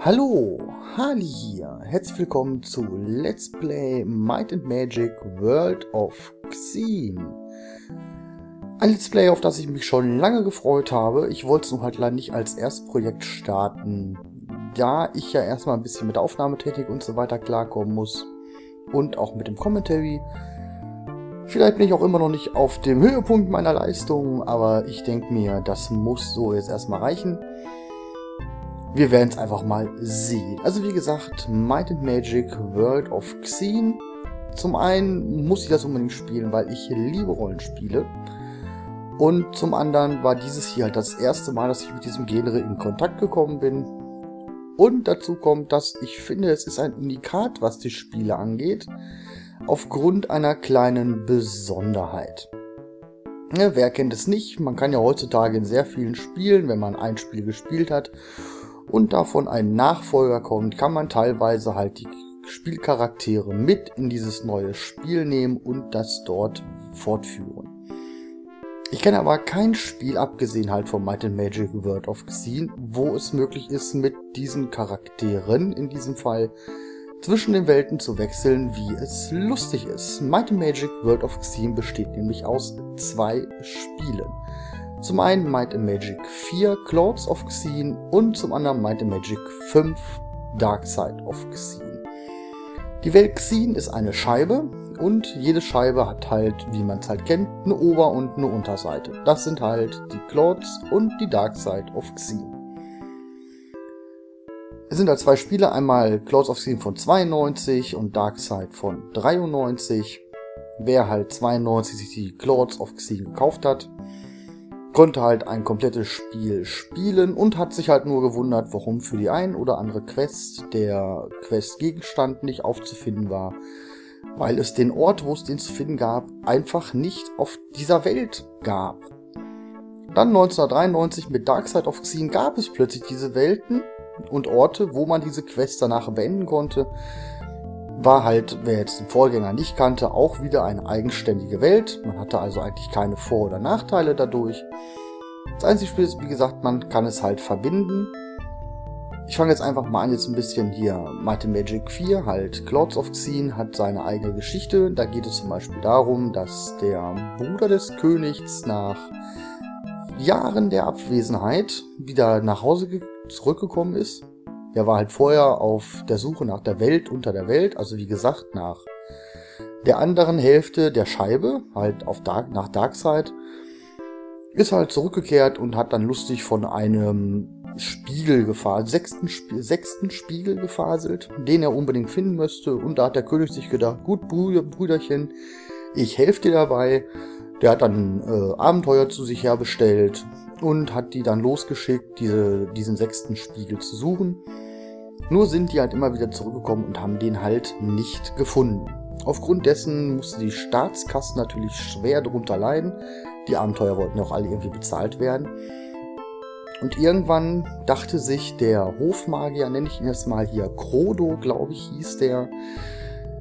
Hallo, Harley hier. Herzlich willkommen zu Let's Play Might & Magic World of Xeen. Ein Let's Play, auf das ich mich schon lange gefreut habe. Ich wollte es nun halt leider nicht als Erstprojekt starten, da ich ja erstmal ein bisschen mit der Aufnahmetechnik und so weiter klarkommen muss und auch mit dem Commentary. Vielleicht bin ich auch immer noch nicht auf dem Höhepunkt meiner Leistung, aber ich denke mir, das muss so jetzt erstmal reichen. Wir werden es einfach mal sehen. Also wie gesagt, Might & Magic World of Xeen. Zum einen muss ich das unbedingt spielen, weil ich liebe Rollenspiele. Und zum anderen war dieses hier halt das erste Mal, dass ich mit diesem Genre in Kontakt gekommen bin. Und dazu kommt, dass ich finde, es ist ein Unikat, was die Spiele angeht, aufgrund einer kleinen Besonderheit. Ja, wer kennt es nicht? Man kann ja heutzutage in sehr vielen Spielen, wenn man ein Spiel gespielt hat und davon ein Nachfolger kommt, kann man teilweise halt die Spielcharaktere mit in dieses neue Spiel nehmen und das dort fortführen. Ich kenne aber kein Spiel, abgesehen halt von Might & Magic World of Xeen, wo es möglich ist, mit diesen Charakteren, in diesem Fall, zwischen den Welten zu wechseln, wie es lustig ist. Might & Magic World of Xeen besteht nämlich aus zwei Spielen. Zum einen Might & Magic IV: Clouds of Xeen und zum anderen Might & Magic V: Darkside of Xeen. Die Welt Xeen ist eine Scheibe. Und jede Scheibe hat halt, wie man es halt kennt, eine Ober- und eine Unterseite. Das sind halt die Clouds und die Darkside of Xeen. Es sind halt zwei Spiele, einmal Clouds of Xeen von 92 und Darkside von 93. Wer halt 92 sich die Clouds of Xeen gekauft hat, konnte halt ein komplettes Spiel spielen und hat sich halt nur gewundert, warum für die ein oder andere Quest der Questgegenstand nicht aufzufinden war. Weil es den Ort, wo es den zu finden gab, einfach nicht auf dieser Welt gab. Dann 1993 mit Darkside of Xeen gab es plötzlich diese Welten und Orte, wo man diese Quest danach beenden konnte. War halt, wer jetzt den Vorgänger nicht kannte, auch wieder eine eigenständige Welt. Man hatte also eigentlich keine Vor- oder Nachteile dadurch. Das einzige Spiel ist, wie gesagt, man kann es halt verbinden. Ich fange jetzt einfach mal an, jetzt ein bisschen hier. Might & Magic 4, halt Clouds of Xeen, hat seine eigene Geschichte. Da geht es zum Beispiel darum, dass der Bruder des Königs nach Jahren der Abwesenheit wieder nach Hause zurückgekommen ist. Der war halt vorher auf der Suche nach der Welt unter der Welt, also wie gesagt nach der anderen Hälfte der Scheibe, halt auf nach Darkside. Ist halt zurückgekehrt und hat dann lustig von einem Spiegel gefaselt, sechsten Spiegel gefaselt, den er unbedingt finden müsste. Und da hat der König sich gedacht, gut Brüderchen, ich helfe dir dabei. Der hat dann Abenteuer zu sich herbestellt und hat die dann losgeschickt, diesen sechsten Spiegel zu suchen. Nur sind die halt immer wieder zurückgekommen und haben den halt nicht gefunden. Aufgrund dessen musste die Staatskasse natürlich schwer darunter leiden. Die Abenteuer wollten auch alle irgendwie bezahlt werden. Und irgendwann dachte sich der Hofmagier, nenne ich ihn jetzt mal hier, Crodo, glaube ich, hieß der,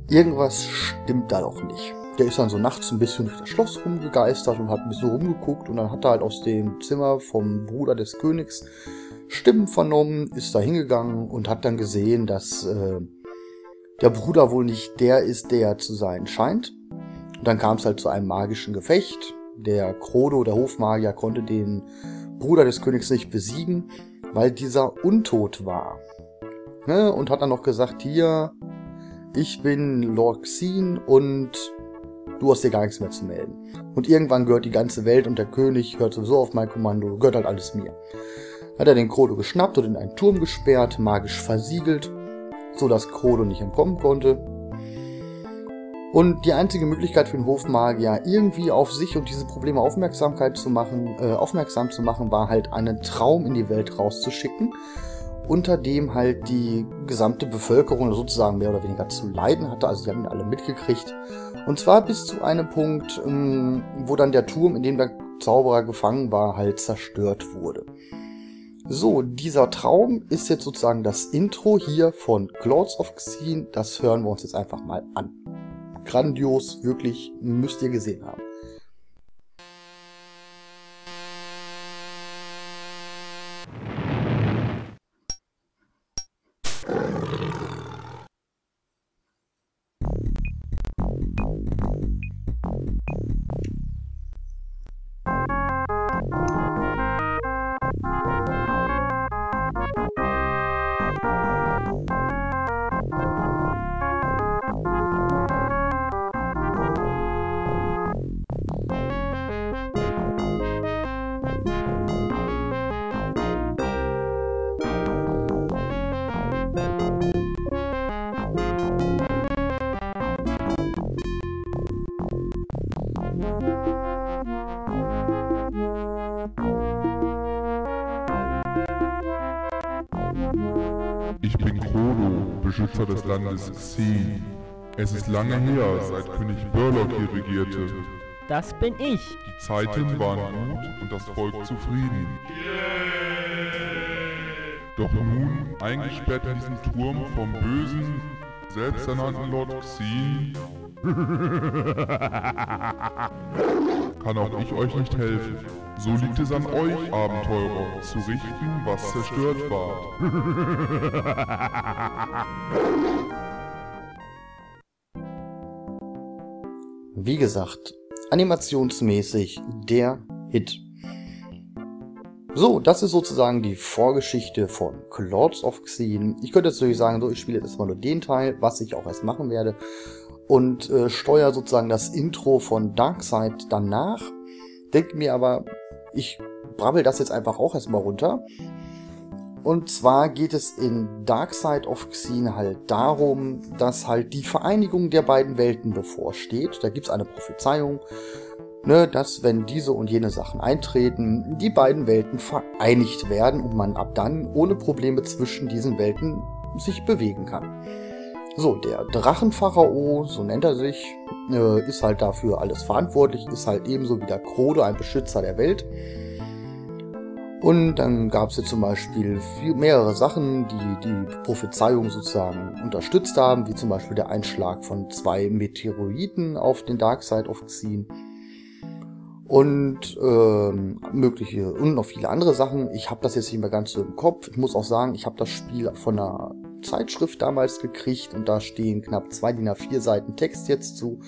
irgendwas stimmt da doch nicht. Der ist dann so nachts ein bisschen durch das Schloss rumgegeistert und hat ein bisschen rumgeguckt und dann hat er halt aus dem Zimmer vom Bruder des Königs Stimmen vernommen, ist da hingegangen und hat dann gesehen, dass der Bruder wohl nicht der ist, der zu sein scheint. Und dann kam es halt zu einem magischen Gefecht. Der Crodo, der Hofmagier, konnte den Bruder des Königs nicht besiegen, weil dieser untot war. Ne? Und hat dann noch gesagt, hier, ich bin Lord Xeen und du hast dir gar nichts mehr zu melden. Und irgendwann gehört die ganze Welt und der König hört sowieso auf mein Kommando, gehört halt alles mir. Hat er den Crodo geschnappt und in einen Turm gesperrt, magisch versiegelt, sodass Crodo nicht entkommen konnte. Und die einzige Möglichkeit für den Hofmagier, irgendwie auf sich und diese Probleme aufmerksam zu machen, war halt einen Traum in die Welt rauszuschicken, unter dem halt die gesamte Bevölkerung sozusagen mehr oder weniger zu leiden hatte, also die haben ihn alle mitgekriegt. Und zwar bis zu einem Punkt, wo dann der Turm, in dem der Zauberer gefangen war, halt zerstört wurde. So, dieser Traum ist jetzt sozusagen das Intro hier von Clouds of Xeen, das hören wir uns jetzt einfach mal an. Grandios, wirklich, müsst ihr gesehen haben. Ich bin Crodo, Beschützer des Landes Xeen. Es ist lange her, seit König Burlock hier regierte. Das bin ich. Die Zeiten waren gut und das Volk zufrieden. Doch nun, eingesperrt in diesem Turm vom bösen, selbsternannten Lord Xeen, kann auch ich euch nicht helfen. So liegt es an euch, Abenteurer, zu richten, was zerstört war. Wie gesagt, animationsmäßig der Hit. So, das ist sozusagen die Vorgeschichte von Clouds of Xeen. Ich könnte jetzt natürlich sagen, so, ich spiele jetzt erstmal nur den Teil, was ich auch erst machen werde. Und steuere sozusagen das Intro von Darkside danach. Denke mir aber, ich brabbel das jetzt einfach auch erstmal runter. Und zwar geht es in Darkside of Xeen halt darum, dass halt die Vereinigung der beiden Welten bevorsteht. Da gibt's eine Prophezeiung, ne, dass wenn diese und jene Sachen eintreten, die beiden Welten vereinigt werden und man ab dann ohne Probleme zwischen diesen Welten sich bewegen kann. So, der Drachenpharao, so nennt er sich, ist halt dafür alles verantwortlich, ist halt ebenso wie der Crodo ein Beschützer der Welt. Und dann gab es hier zum Beispiel mehrere Sachen, die die Prophezeiung sozusagen unterstützt haben, wie zum Beispiel der Einschlag von 2 Meteoriten auf den Darkside of Xeen. Und mögliche und noch viele andere Sachen. Ich habe das jetzt nicht mehr ganz so im Kopf. Ich muss auch sagen, ich habe das Spiel von einer Zeitschrift damals gekriegt und da stehen knapp 2 DIN A4 Seiten Text jetzt zu.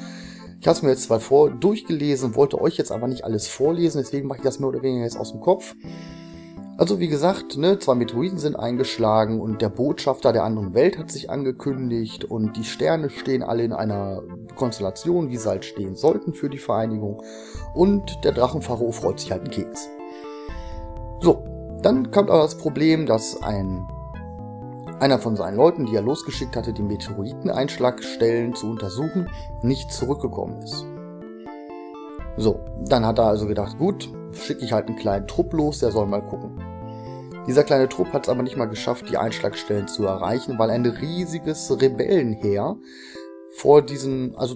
Ich habe es mir jetzt zwar durchgelesen, wollte euch jetzt aber nicht alles vorlesen, deswegen mache ich das mehr oder weniger jetzt aus dem Kopf. Also wie gesagt, ne, 2 Meteoriten sind eingeschlagen und der Botschafter der anderen Welt hat sich angekündigt und die Sterne stehen alle in einer Konstellation, wie sie halt stehen sollten für die Vereinigung. Und der Drachenpharao freut sich halt einen Keks. So, dann kommt aber das Problem, dass einer von seinen Leuten, die er losgeschickt hatte, die Meteoriteneinschlagstellen zu untersuchen, nicht zurückgekommen ist. So, dann hat er also gedacht, gut, schicke ich halt einen kleinen Trupp los, der soll mal gucken. Dieser kleine Trupp hat es aber nicht mal geschafft, die Einschlagstellen zu erreichen, weil ein riesiges Rebellenheer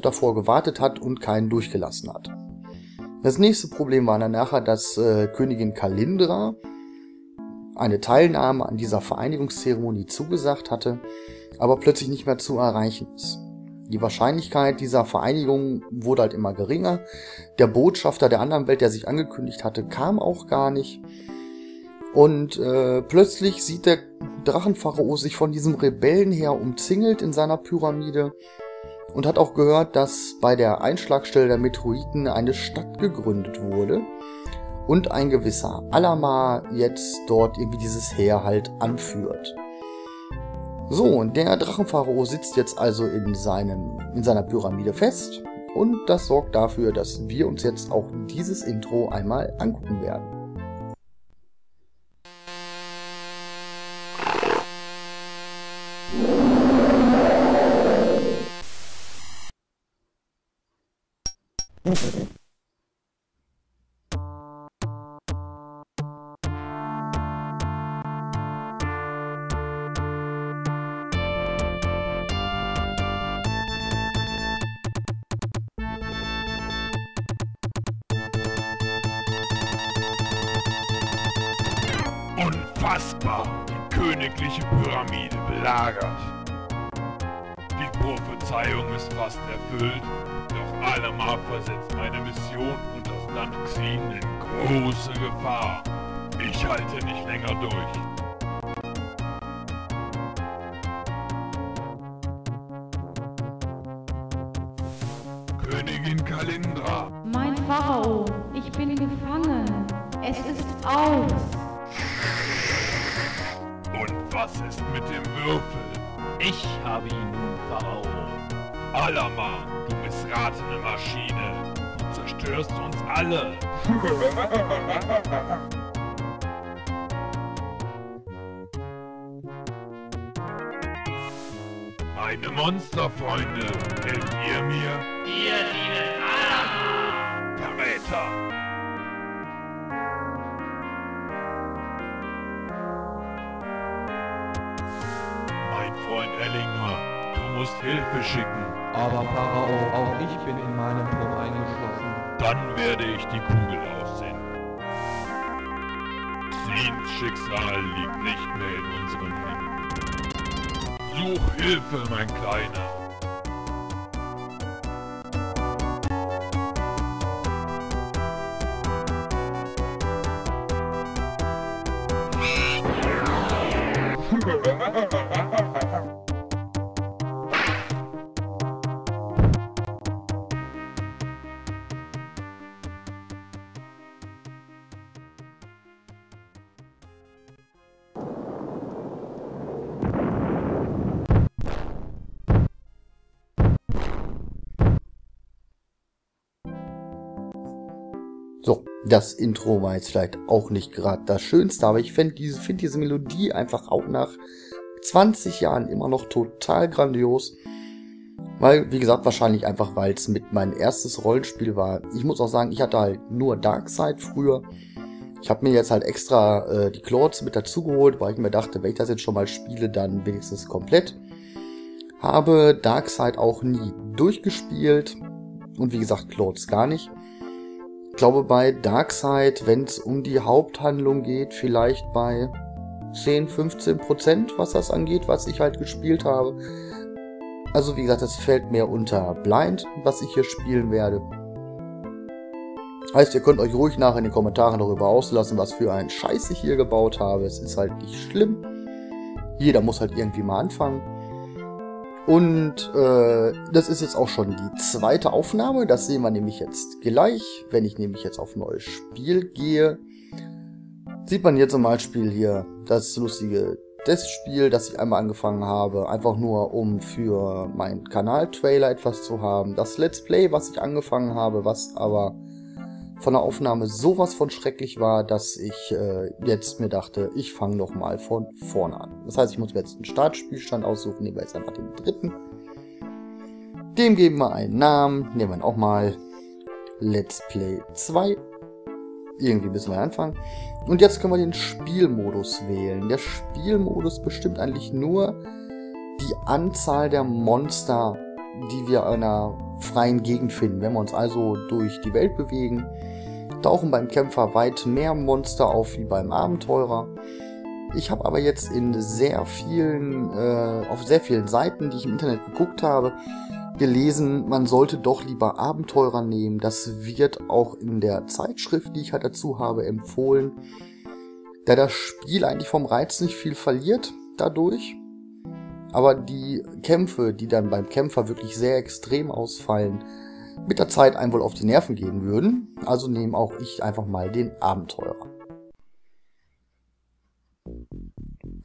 davor gewartet hat und keinen durchgelassen hat. Das nächste Problem war dann nachher, dass Königin Kalindra eine Teilnahme an dieser Vereinigungszeremonie zugesagt hatte, aber plötzlich nicht mehr zu erreichen ist. Die Wahrscheinlichkeit dieser Vereinigung wurde halt immer geringer. Der Botschafter der anderen Welt, der sich angekündigt hatte, kam auch gar nicht. Und plötzlich sieht der Drachenpharao sich von diesem Rebellenheer umzingelt in seiner Pyramide und hat auch gehört, dass bei der Einschlagstelle der Meteoriten eine Stadt gegründet wurde und ein gewisser Alamar jetzt dort irgendwie dieses Heer halt anführt. So, und der Drachenpharao sitzt jetzt also in seiner Pyramide fest und das sorgt dafür, dass wir uns jetzt auch dieses Intro einmal angucken werden. Die königliche Pyramide belagert. Die Prophezeiung ist fast erfüllt, doch Alamar versetzt meine Mission und das Land Xeen in große Gefahr. Ich halte nicht länger durch. Königin Kalindra! Mein Pharao, ich bin gefangen. Es ist aus. Was ist mit dem Würfel? Ich habe ihn nun verhauen. Alamar, du missratene Maschine. Du zerstörst uns alle. Meine Monsterfreunde, helft ihr mir? Ihr lieben Alamar! Verräter! Ellinger, du musst Hilfe schicken. Aber Pharao, auch ich bin in meinem Turm eingeschlossen. Dann werde ich die Kugel aussenden. Xeens Schicksal liegt nicht mehr in unseren Händen. Such Hilfe, mein Kleiner. So, das Intro war jetzt vielleicht auch nicht gerade das Schönste, aber ich finde diese Melodie einfach auch nach 20 Jahren immer noch total grandios. Weil, wie gesagt, wahrscheinlich einfach, weil es mit mein erstes Rollenspiel war. Ich muss auch sagen, ich hatte halt nur Darkside früher. Ich habe mir jetzt halt extra die Clouds mit dazu geholt, weil ich mir dachte, wenn ich das jetzt schon mal spiele, dann wenigstens komplett. Habe Darkside auch nie durchgespielt und wie gesagt, Clouds gar nicht. Ich glaube bei Darkside, wenn es um die Haupthandlung geht, vielleicht bei 10-15%, was das angeht, was ich halt gespielt habe. Also wie gesagt, das fällt mir unter Blind, was ich hier spielen werde. Heißt, ihr könnt euch ruhig nachher in den Kommentaren darüber auslassen, was für einen Scheiß ich hier gebaut habe. Es ist halt nicht schlimm. Jeder muss halt irgendwie mal anfangen. Und das ist jetzt auch schon die zweite Aufnahme, das sehen wir nämlich jetzt gleich. Wenn ich nämlich jetzt auf ein neues Spiel gehe, sieht man hier zum Beispiel hier das lustige Testspiel, das ich einmal angefangen habe, einfach nur um für meinen Kanal-Trailer etwas zu haben. Das Let's Play, was ich angefangen habe, was aber von der Aufnahme sowas von schrecklich war, dass ich jetzt mir dachte, ich fange nochmal von vorne an. Das heißt, ich muss mir jetzt einen Startspielstand aussuchen, nehmen wir jetzt einfach den dritten. Dem geben wir einen Namen, nehmen wir auch mal Let's Play 2. Irgendwie müssen wir anfangen. Und jetzt können wir den Spielmodus wählen. Der Spielmodus bestimmt eigentlich nur die Anzahl der Monster, die wir in einer freien Gegend finden. Wenn wir uns also durch die Welt bewegen, tauchen beim Kämpfer weit mehr Monster auf wie beim Abenteurer. Ich habe aber jetzt in auf sehr vielen Seiten, die ich im Internet geguckt habe, gelesen, man sollte doch lieber Abenteurer nehmen. Das wird auch in der Zeitschrift, die ich halt dazu habe, empfohlen, da das Spiel eigentlich vom Reiz nicht viel verliert dadurch. Aber die Kämpfe, die dann beim Kämpfer wirklich sehr extrem ausfallen, mit der Zeit einem wohl auf die Nerven gehen würden. Also nehme auch ich einfach mal den Abenteurer.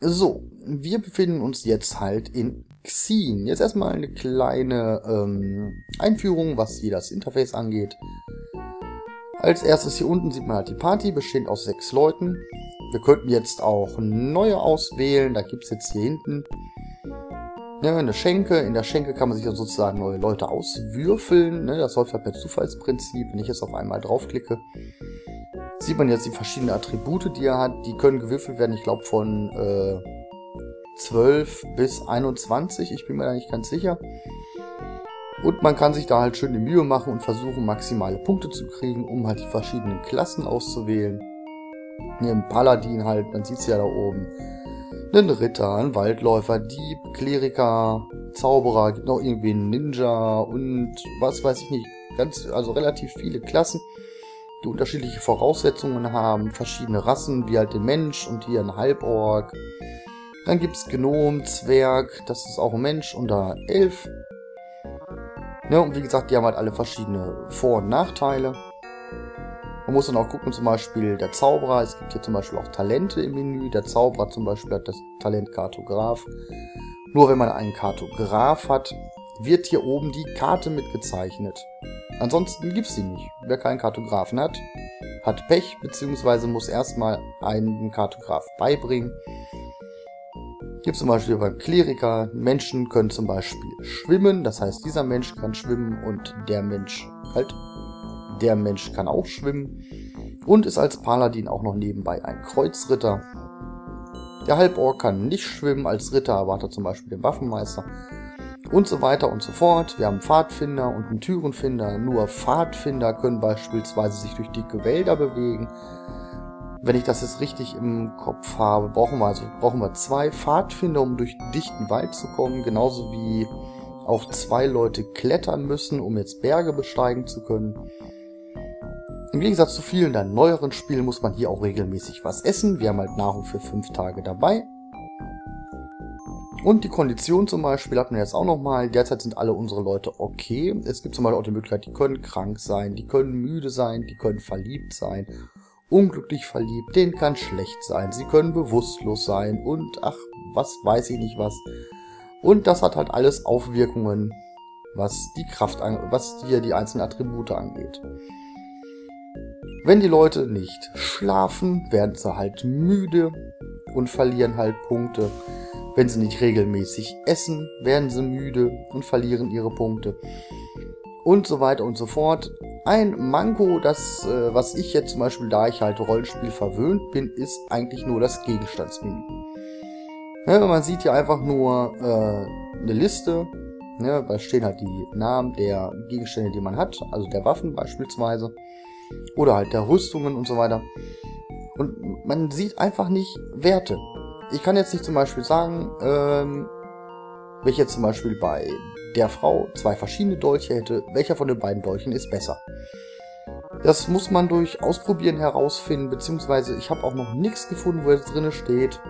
So, wir befinden uns jetzt halt in Xeen. Jetzt erstmal eine kleine Einführung, was hier das Interface angeht. Als erstes hier unten sieht man halt die Party, bestehend aus 6 Leuten. Wir könnten jetzt auch neue auswählen, da gibt es jetzt hier hinten eine Schenke. In der Schenke kann man sich dann sozusagen neue Leute auswürfeln. Das läuft halt per Zufallsprinzip. Wenn ich jetzt auf einmal draufklicke, sieht man jetzt die verschiedenen Attribute, die er hat. Die können gewürfelt werden, ich glaube von 12 bis 21. Ich bin mir da nicht ganz sicher. Und man kann sich da halt schön die Mühe machen und versuchen, maximale Punkte zu kriegen, um halt die verschiedenen Klassen auszuwählen. Hier im Paladin halt, man sieht es ja da oben. Einen Ritter, einen Waldläufer, Dieb, Kleriker, Zauberer, gibt noch irgendwie einen Ninja und was weiß ich nicht. Also relativ viele Klassen, die unterschiedliche Voraussetzungen haben, verschiedene Rassen, wie halt den Mensch und hier ein Halborg. Dann gibt es Gnom, Zwerg, das ist auch ein Mensch, und da Elf. Ja, und wie gesagt, die haben halt alle verschiedene Vor- und Nachteile. Man muss dann auch gucken, zum Beispiel der Zauberer, es gibt hier zum Beispiel auch Talente im Menü. Der Zauberer zum Beispiel hat das Talent Kartograf. Nur wenn man einen Kartograf hat, wird hier oben die Karte mitgezeichnet. Ansonsten gibt es sie nicht. Wer keinen Kartografen hat, hat Pech, beziehungsweise muss erstmal einen Kartograf beibringen. Gibt es zum Beispiel beim Kleriker, Menschen können zum Beispiel schwimmen, das heißt dieser Mensch kann schwimmen und der Mensch kann auch schwimmen, und ist als Paladin auch noch nebenbei ein Kreuzritter. Der Halborg kann nicht schwimmen, als Ritter erwartet zum Beispiel den Waffenmeister. Und so weiter und so fort. Wir haben Pfadfinder und einen Türenfinder. Nur Pfadfinder können beispielsweise sich durch dicke Wälder bewegen. Wenn ich das jetzt richtig im Kopf habe, brauchen wir 2 Pfadfinder, um durch dichten Wald zu kommen. Genauso wie auch 2 Leute klettern müssen, um jetzt Berge besteigen zu können. Im Gegensatz zu vielen der neueren Spielen muss man hier auch regelmäßig was essen. Wir haben halt Nahrung für 5 Tage dabei. Und die Kondition zum Beispiel hatten wir jetzt auch nochmal. Derzeit sind alle unsere Leute okay. Es gibt zum Beispiel auch die Möglichkeit, die können krank sein, die können müde sein, die können verliebt sein, unglücklich verliebt, denen kann schlecht sein, sie können bewusstlos sein und ach, was weiß ich nicht was. Und das hat halt alles Auswirkungen, was hier die einzelnen Attribute angeht. Wenn die Leute nicht schlafen, werden sie halt müde und verlieren halt Punkte. Wenn sie nicht regelmäßig essen, werden sie müde und verlieren ihre Punkte. Und so weiter und so fort. Ein Manko, was ich jetzt zum Beispiel, da ich halt Rollenspiel verwöhnt bin, ist eigentlich nur das Gegenstandsmenü. Ja, man sieht hier einfach nur eine Liste, ne, da stehen halt die Namen der Gegenstände, die man hat, also der Waffen beispielsweise. Oder halt der Rüstungen und so weiter. Und man sieht einfach nicht Werte. Ich kann jetzt nicht zum Beispiel sagen, wenn ich jetzt zum Beispiel bei der Frau 2 verschiedene Dolche hätte, welcher von den beiden Dolchen ist besser. Das muss man durch Ausprobieren herausfinden, beziehungsweise ich habe auch noch nichts gefunden, wo jetzt drin steht,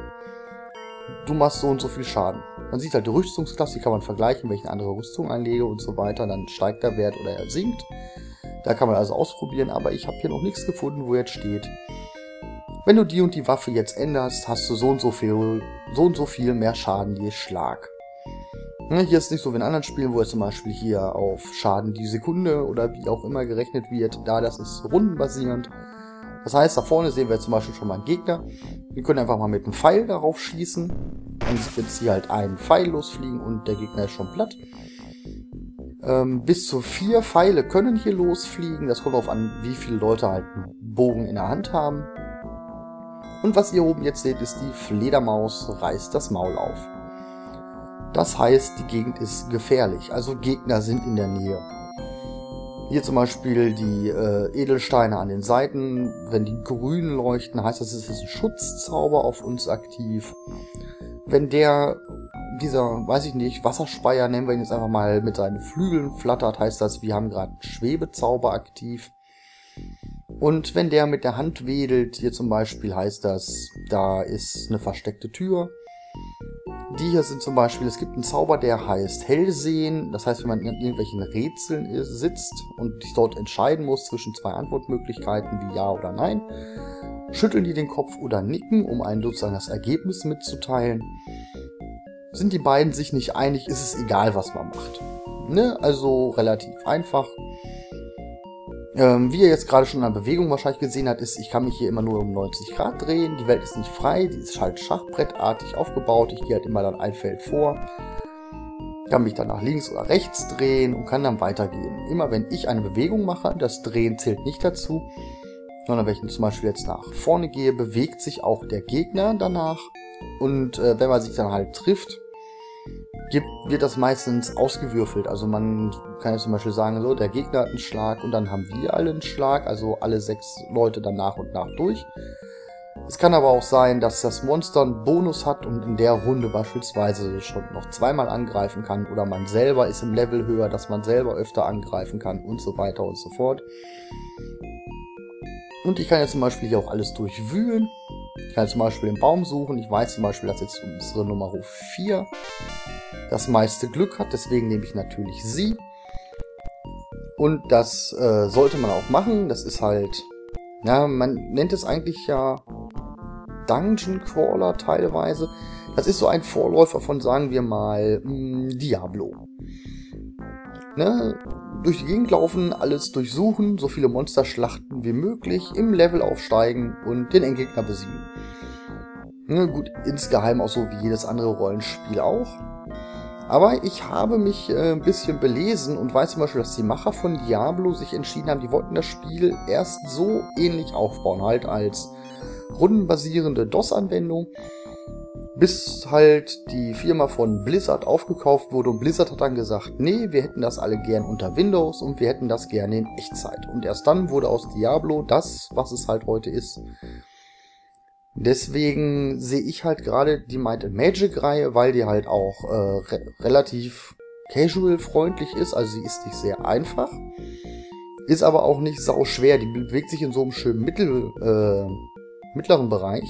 du machst so und so viel Schaden. Man sieht halt die Rüstungsklasse, die kann man vergleichen, wenn ich eine andere Rüstung anlege und so weiter, dann steigt der Wert oder er sinkt. Da kann man also ausprobieren, aber ich habe hier noch nichts gefunden, wo jetzt steht, wenn du die und die Waffe jetzt änderst, hast du so und so viel mehr Schaden je Schlag. Hier ist nicht so wie in anderen Spielen, wo es zum Beispiel hier auf Schaden die Sekunde oder wie auch immer gerechnet wird, da das ist rundenbasierend. Das heißt, da vorne sehen wir zum Beispiel schon mal einen Gegner. Wir können einfach mal mit einem Pfeil darauf schießen. Dann wird hier halt ein Pfeil losfliegen und der Gegner ist schon platt. Bis zu 4 Pfeile können hier losfliegen. Das kommt darauf an, wie viele Leute halt einen Bogen in der Hand haben. Und was ihr oben jetzt seht, ist die Fledermaus reißt das Maul auf. Das heißt, die Gegend ist gefährlich, also Gegner sind in der Nähe. Hier zum Beispiel die Edelsteine an den Seiten, wenn die grün leuchten, heißt das, es ist ein Schutzzauber auf uns aktiv. Wenn dieser, weiß ich nicht, Wasserspeier, nennen wir ihn jetzt einfach mal, mit seinen Flügeln flattert, heißt das, wir haben gerade einen Schwebezauber aktiv. Und wenn der mit der Hand wedelt, hier zum Beispiel, heißt das, da ist eine versteckte Tür. Die hier sind zum Beispiel, es gibt einen Zauber, der heißt Hellsehen. Das heißt, wenn man in irgendwelchen Rätseln sitzt und sich dort entscheiden muss zwischen 2 Antwortmöglichkeiten wie Ja oder Nein, schütteln die den Kopf oder nicken, um einem sozusagen das Ergebnis mitzuteilen. Sind die beiden sich nicht einig, ist es egal, was man macht. Ne? Also relativ einfach. Wie ihr jetzt gerade schon an der Bewegung wahrscheinlich gesehen habt, ist, ich kann mich hier immer nur um 90 Grad drehen, die Welt ist nicht frei, die ist halt schachbrettartig aufgebaut, ich gehe halt immer dann ein Feld vor, kann mich dann nach links oder rechts drehen und kann dann weitergehen. Immer wenn ich eine Bewegung mache, das Drehen zählt nicht dazu, sondern wenn ich zum Beispiel jetzt nach vorne gehe, bewegt sich auch der Gegner danach und wenn man sich dann halt trifft, wird das meistens ausgewürfelt. Also man kann ja zum Beispiel sagen, so, der Gegner hat einen Schlag und dann haben wir alle einen Schlag, also alle 6 Leute dann nach und nach durch. Es kann aber auch sein, dass das Monster einen Bonus hat und in der Runde beispielsweise schon noch 2-mal angreifen kann oder man selber ist im Level höher, dass man selber öfter angreifen kann und so weiter und so fort. Und ich kann jetzt zum Beispiel hier auch alles durchwühlen. Ich kann zum Beispiel den Baum suchen. Ich weiß zum Beispiel, dass jetzt unsere Nummer 4 das meiste Glück hat. Deswegen nehme ich natürlich sie. Und das sollte man auch machen. Das ist halt, ja, man nennt es eigentlich ja Dungeon Crawler teilweise. Das ist so ein Vorläufer von, sagen wir mal, Diablo. Ne? Durch die Gegend laufen, alles durchsuchen, so viele Monster schlachten wie möglich, im Level aufsteigen und den Endgegner besiegen. Ne, gut, insgeheim auch so wie jedes andere Rollenspiel auch. Aber ich habe mich ein bisschen belesen und weiß zum Beispiel, dass die Macher von Diablo sich entschieden haben, die wollten das Spiel erst so ähnlich aufbauen, halt als rundenbasierende DOS-Anwendung. bis halt die Firma von Blizzard aufgekauft wurde und Blizzard hat dann gesagt, nee, wir hätten das alle gern unter Windows und wir hätten das gerne in Echtzeit. Und erst dann wurde aus Diablo das, was es halt heute ist. Deswegen sehe ich halt gerade die Might & Magic Reihe, weil die halt auch relativ casual freundlich ist, also sie ist nicht sehr einfach, ist aber auch nicht sau schwer, die bewegt sich in so einem schönen mittleren Bereich.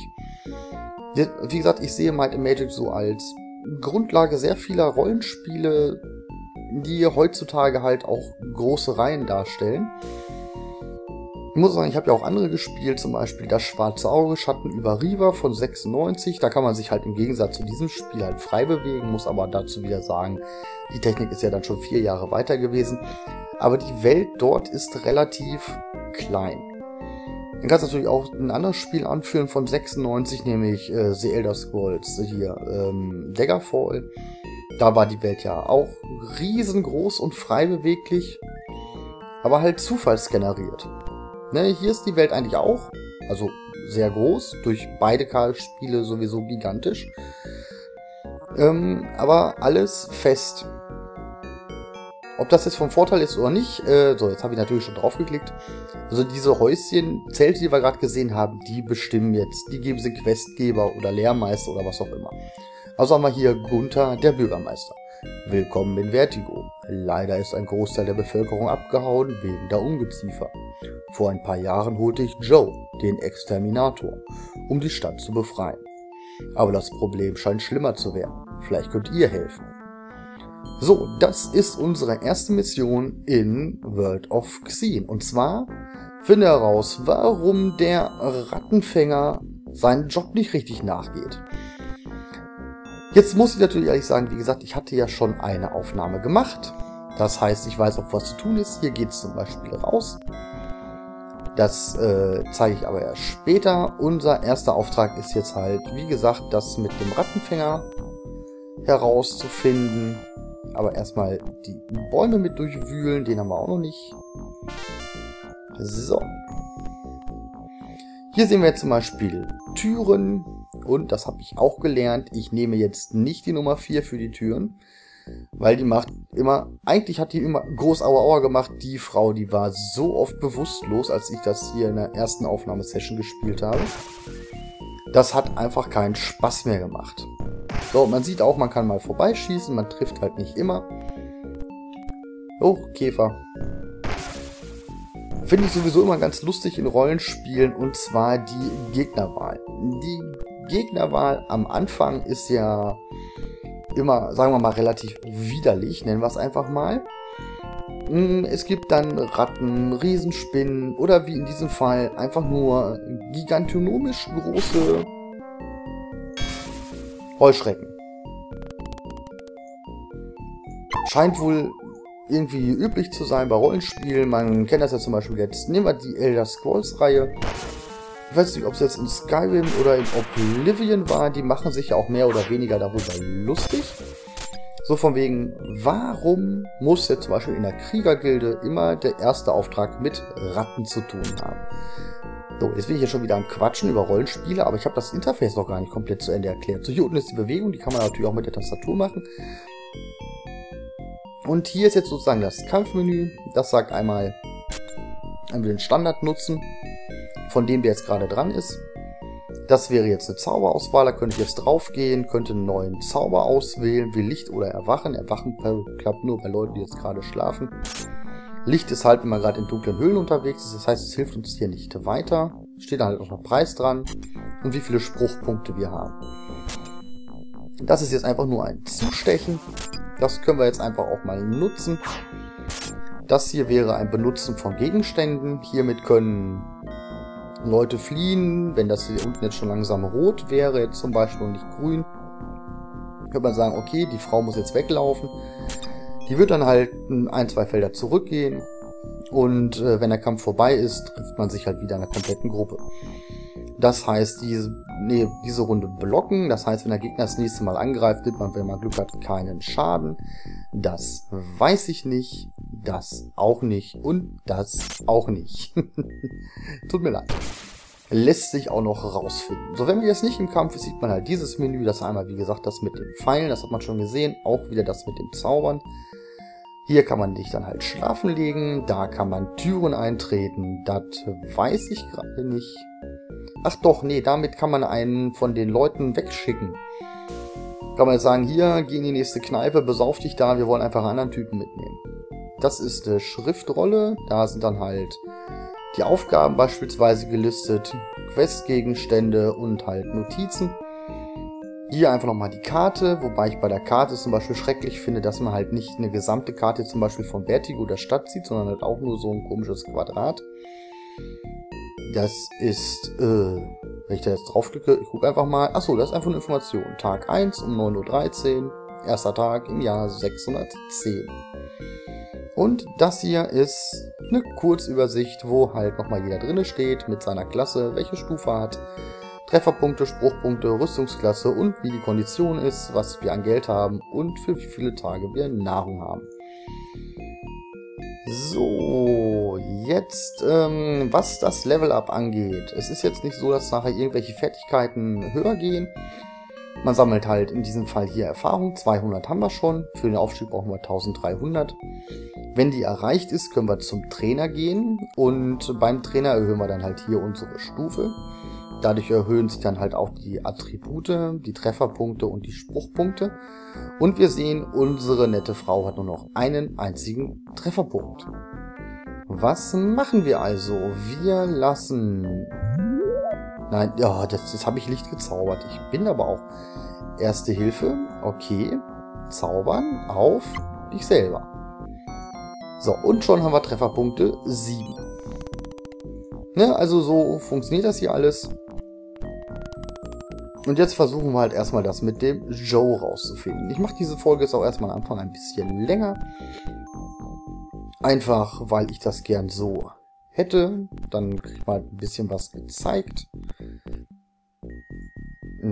Wie gesagt, ich sehe Might & Magic so als Grundlage sehr vieler Rollenspiele, die heutzutage halt auch große Reihen darstellen. Ich muss sagen, ich habe ja auch andere gespielt, zum Beispiel das Schwarze Auge, Schatten über Riva von 96. Da kann man sich halt im Gegensatz zu diesem Spiel halt frei bewegen, muss aber dazu wieder sagen, die Technik ist ja dann schon 4 Jahre weiter gewesen. Aber die Welt dort ist relativ klein. Dann kannst du natürlich auch ein anderes Spiel anführen von 96, nämlich The Elder Scrolls, hier Daggerfall. Da war die Welt ja auch riesengroß und frei beweglich, aber halt zufallsgeneriert. Ne, hier ist die Welt eigentlich auch, also sehr groß, durch beide Spiele sowieso gigantisch, aber alles fest. Ob das jetzt von Vorteil ist oder nicht, so, jetzt habe ich natürlich schon drauf geklickt, also diese Häuschen, Zelte, die wir gerade gesehen haben, die bestimmen jetzt, die geben sie Questgeber oder Lehrmeister oder was auch immer. Also haben wir hier Gunther, der Bürgermeister. Willkommen in Vertigo. Leider ist ein Großteil der Bevölkerung abgehauen wegen der Ungeziefer. Vor ein paar Jahren holte ich Joe, den Exterminator, um die Stadt zu befreien. Aber das Problem scheint schlimmer zu werden. Vielleicht könnt ihr helfen. So, das ist unsere erste Mission in World of Xeen. Und zwar finde heraus, warum der Rattenfänger seinen Job nicht richtig nachgeht. Jetzt muss ich natürlich ehrlich sagen, wie gesagt, ich hatte ja schon eine Aufnahme gemacht. Das heißt, ich weiß auch, was zu tun ist. Hier geht es zum Beispiel raus. Das zeige ich aber erst später. Unser erster Auftrag ist jetzt halt, wie gesagt, das mit dem Rattenfänger herauszufinden. Aber erstmal die Bäume mit durchwühlen, den haben wir auch noch nicht. So. Hier sehen wir jetzt zum Beispiel Türen. Und, das habe ich auch gelernt, ich nehme jetzt nicht die Nummer 4 für die Türen, weil die macht immer, eigentlich hat die immer groß Aua Aua gemacht, die Frau, die war so oft bewusstlos, als ich das hier in der ersten Aufnahmesession gespielt habe. Das hat einfach keinen Spaß mehr gemacht. So, man sieht auch, man kann mal vorbeischießen, man trifft halt nicht immer. Oh, Käfer. Finde ich sowieso immer ganz lustig in Rollenspielen, und zwar die Gegnerwahl. Die Gegnerwahl am Anfang ist ja immer, sagen wir mal, relativ widerlich, nennen wir es einfach mal. Es gibt dann Ratten, Riesenspinnen oder wie in diesem Fall einfach nur gigantonomisch große Heuschrecken. Scheint wohl irgendwie üblich zu sein bei Rollenspielen. Man kennt das ja zum Beispiel jetzt. Nehmen wir die Elder Scrolls Reihe. Ich weiß nicht, ob es jetzt in Skyrim oder in Oblivion war. Die machen sich ja auch mehr oder weniger darüber lustig. So von wegen, warum muss jetzt zum Beispiel in der Kriegergilde immer der erste Auftrag mit Ratten zu tun haben? So, jetzt bin ich hier schon wieder am Quatschen über Rollenspiele, aber ich habe das Interface noch gar nicht komplett zu Ende erklärt. So, hier unten ist die Bewegung, die kann man natürlich auch mit der Tastatur machen. Und hier ist jetzt sozusagen das Kampfmenü. Das sagt einmal, wenn wir den Standard nutzen, von dem der jetzt gerade dran ist. Das wäre jetzt eine Zauberauswahl, da könnte ich jetzt drauf gehen, könnte einen neuen Zauber auswählen, wie Licht oder Erwachen. Erwachen klappt nur bei Leuten, die jetzt gerade schlafen. Licht ist halt, wenn man gerade in dunklen Höhlen unterwegs ist, das heißt, es hilft uns hier nicht weiter. Steht da halt auch noch Preis dran und wie viele Spruchpunkte wir haben. Das ist jetzt einfach nur ein Zustechen. Das können wir jetzt einfach auch mal nutzen. Das hier wäre ein Benutzen von Gegenständen. Hiermit können Leute fliehen. Wenn das hier unten jetzt schon langsam rot wäre, jetzt zum Beispiel und nicht grün, könnte man sagen, okay, die Frau muss jetzt weglaufen. Die wird dann halt 1, 2 Felder zurückgehen. Und wenn der Kampf vorbei ist, trifft man sich halt wieder in einer kompletten Gruppe. Das heißt, diese Runde blocken. Das heißt, wenn der Gegner das nächste Mal angreift, nimmt man, wenn man Glück hat, keinen Schaden. Das weiß ich nicht. Das auch nicht. Und das auch nicht. Tut mir leid. lässt sich auch noch rausfinden. So, wenn wir jetzt nicht im Kampf ist, sieht man halt dieses Menü, das einmal, wie gesagt, das mit den Pfeilen, das hat man schon gesehen, auch wieder das mit dem Zaubern. Hier kann man dich dann halt schlafen legen, da kann man Türen eintreten, das weiß ich gerade nicht. Ach doch, nee, damit kann man einen von den Leuten wegschicken. Kann man jetzt sagen, hier, geh in die nächste Kneipe, besauf dich da, wir wollen einfach einen anderen Typen mitnehmen. Das ist eine Schriftrolle, da sind dann halt die Aufgaben beispielsweise gelistet, Questgegenstände und halt Notizen. Hier einfach nochmal die Karte, wobei ich bei der Karte zum Beispiel schrecklich finde, dass man halt nicht eine gesamte Karte zum Beispiel von Vertigo der Stadt sieht, sondern halt auch nur so ein komisches Quadrat. Das ist, wenn ich da jetzt draufklicke, ich gucke einfach mal, achso, das ist einfach eine Information. Tag 1 um 9:13 Uhr, erster Tag im Jahr 610. Und das hier ist eine Kurzübersicht, wo halt nochmal jeder drinne steht, mit seiner Klasse, welche Stufe er hat, Trefferpunkte, Spruchpunkte, Rüstungsklasse und wie die Kondition ist, was wir an Geld haben und für wie viele Tage wir Nahrung haben. So, jetzt, was das Level-Up angeht. Es ist jetzt nicht so, dass nachher irgendwelche Fertigkeiten höher gehen. Man sammelt halt in diesem Fall hier Erfahrung. 200 haben wir schon. Für den Aufstieg brauchen wir 1300. Wenn die erreicht ist, können wir zum Trainer gehen. Und beim Trainer erhöhen wir dann halt hier unsere Stufe. Dadurch erhöhen sich dann halt auch die Attribute, die Trefferpunkte und die Spruchpunkte. Und wir sehen, unsere nette Frau hat nur noch einen einzigen Trefferpunkt. Was machen wir also? Wir lassen... Nein, ja, das habe ich Licht gezaubert. Ich bin aber auch... Erste Hilfe, okay. Zaubern auf dich selber. So, und schon haben wir Trefferpunkte 7. Ne, also so funktioniert das hier alles. Und jetzt versuchen wir halt erstmal das mit dem Joe rauszufinden. Ich mache diese Folge jetzt auch erstmal am Anfang ein bisschen länger. Einfach, weil ich das gern so hätte. Dann kriegt man halt ein bisschen was gezeigt.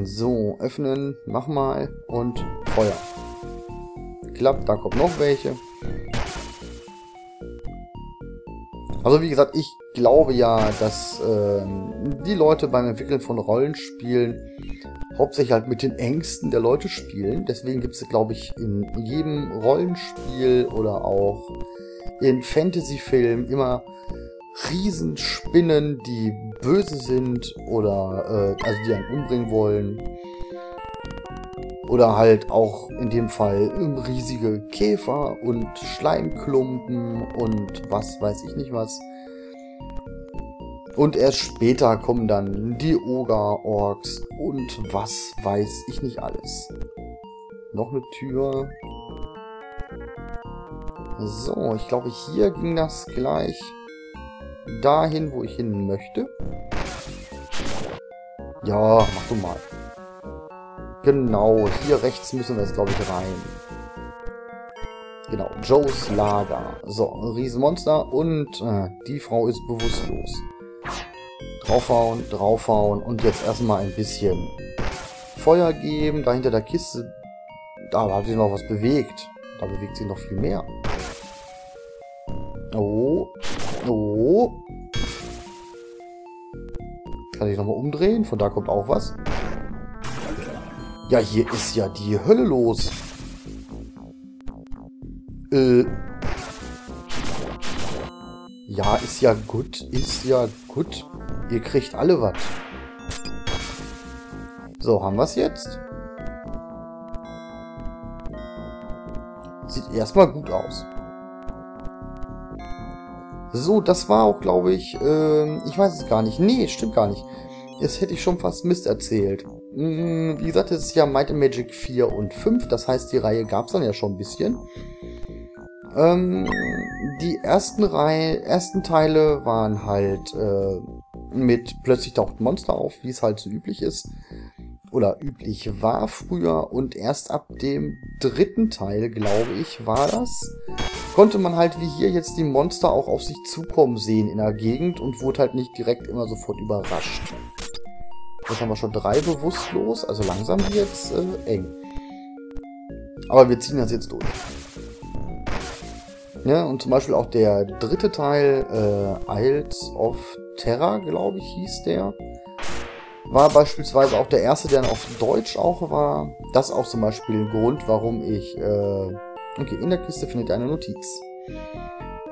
So, öffnen, mach mal und Feuer. Klappt, da kommen noch welche. Also wie gesagt, ich glaube ja, dass die Leute beim Entwickeln von Rollenspielen hauptsächlich halt mit den Ängsten der Leute spielen. Deswegen gibt es, glaube ich, in jedem Rollenspiel oder auch in Fantasy-Filmen immer Riesenspinnen, die böse sind oder also die einen umbringen wollen. Oder halt auch in dem Fall riesige Käfer und Schleimklumpen und was weiß ich nicht was. Und erst später kommen dann die Oger, Orks und was weiß ich nicht alles. Noch eine Tür. So, ich glaube hier ging das gleich dahin, wo ich hin möchte. Ja, mach du mal. Genau, hier rechts müssen wir jetzt, glaube ich, rein. Genau, Joes Lager. So, ein Riesenmonster und die Frau ist bewusstlos. Draufhauen und jetzt erstmal ein bisschen Feuer geben. Da hinter der Kiste, da hat sich noch was bewegt. Da bewegt sich noch viel mehr. Oh, oh. Kann ich nochmal umdrehen, von da kommt auch was. Ja, hier ist ja die Hölle los. Ja, ist ja gut, ist ja gut. Ihr kriegt alle was. So, haben wir es jetzt? Sieht erstmal gut aus. So, das war auch, glaube ich, ich weiß es gar nicht. Nee, stimmt gar nicht. Jetzt hätte ich schon fast Mist erzählt. Wie gesagt, es ist ja Might & Magic 4 und 5, das heißt, die Reihe gab es dann ja schon ein bisschen. Die ersten Teile waren halt mit plötzlich taucht Monster auf, wie es halt so üblich ist. Oder üblich war früher und erst ab dem dritten Teil, glaube ich, war das, konnte man halt wie hier jetzt die Monster auch auf sich zukommen sehen in der Gegend und wurde halt nicht direkt immer sofort überrascht. Jetzt haben wir schon 3 bewusstlos, also langsam jetzt eng. Aber wir ziehen das jetzt durch. Ja, und zum Beispiel auch der dritte Teil, Isles of Terra, glaube ich, hieß der. War beispielsweise auch der erste, der auf Deutsch auch war. Das auch zum Beispiel ein Grund, warum ich... okay, in der Kiste findet eine Notiz.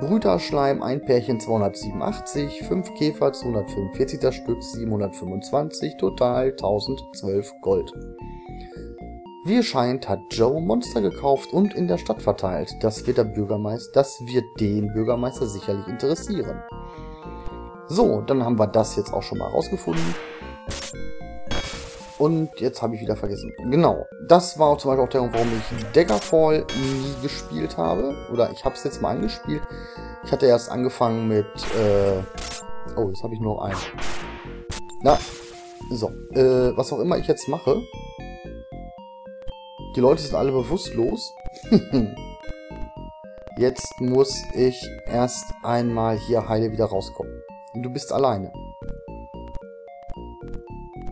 Brüterschleim, ein Pärchen 287, 5 Käfer 245, das Stück 725, total 1012 Gold. Wie es scheint, hat Joe Monster gekauft und in der Stadt verteilt. Das wird den Bürgermeister sicherlich interessieren. So, dann haben wir das jetzt auch schon mal rausgefunden. Und jetzt habe ich wieder vergessen. Genau, das war zum Beispiel auch der Grund, warum ich Daggerfall nie gespielt habe. Oder ich habe es jetzt mal angespielt. Ich hatte erst angefangen mit... oh, jetzt habe ich nur einen. Na, so. Was auch immer ich jetzt mache. Die Leute sind alle bewusstlos. Jetzt muss ich erst einmal hier heile wieder rauskommen. Und du bist alleine.